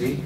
¿sí?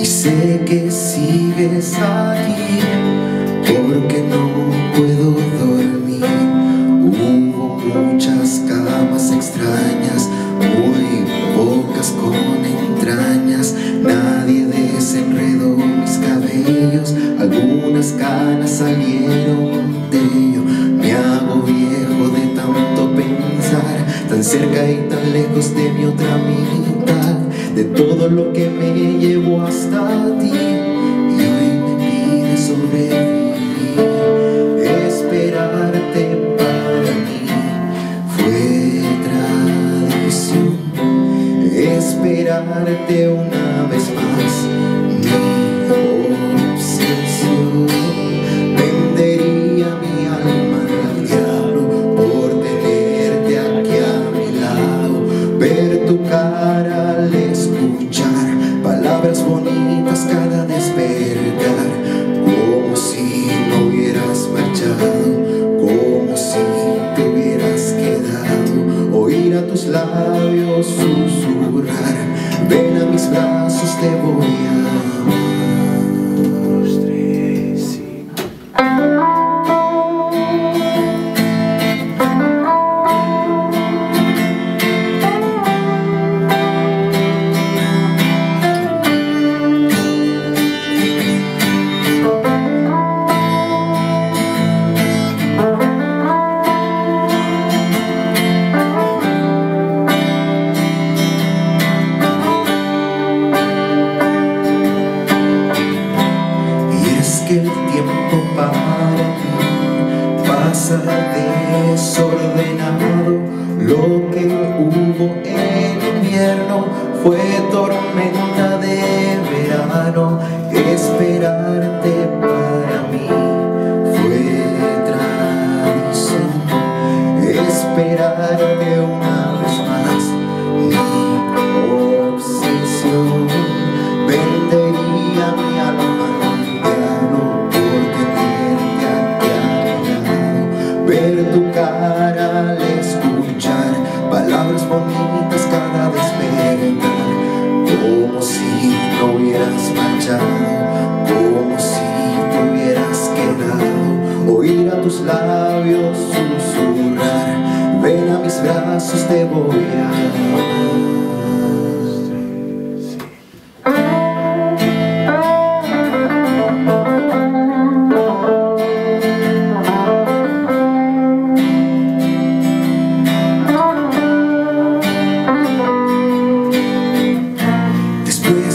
Y sé que sigues aquí, porque no puedo dormir. Hubo muchas camas extrañas, muy pocas con entrañas. Nadie desenredó mis cabellos, algunas canas salieron de ello. Me hago viejo de tanto pensar, tan cerca y tan lejos de mi otra mitad, de todo lo que me llevo hasta ti, y hoy me pide sobrevivir. Esperarte para mí fue tradición, esperarte una vez más mi obsesión. Vendería mi alma al diablo por tenerte aquí a mi lado, ver tu cara, escuchar palabras bonitas cada despertar, como si no hubieras marchado, como si te hubieras quedado, oír a tus labios susurrar, ven a mis brazos, te voy a amar. El tiempo para ti pasa desordenado. Lo que hubo en invierno fue tormenta de verano. Esperarte para mí fue tradición, esperarte una vez más mi obsesión. Vendería mi alma tu cara al escuchar palabras bonitas cada despertar, como si no hubieras marchado, como si te hubieras quedado, oír a tus labios susurrar, ven a mis brazos, te voy a amar.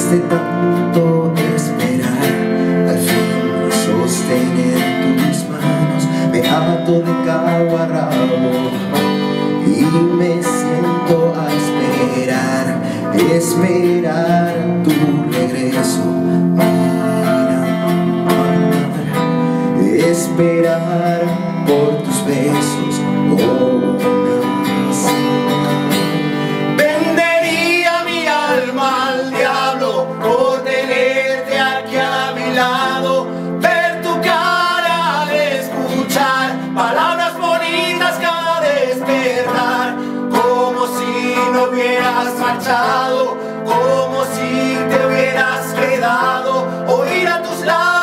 De tanto esperar, al fin sostener tus manos, me ato de cabo a rabo y me siento a esperar tu regreso. Mira, esperar por tus besos. Oh, como si te hubieras quedado, oír a tus labios.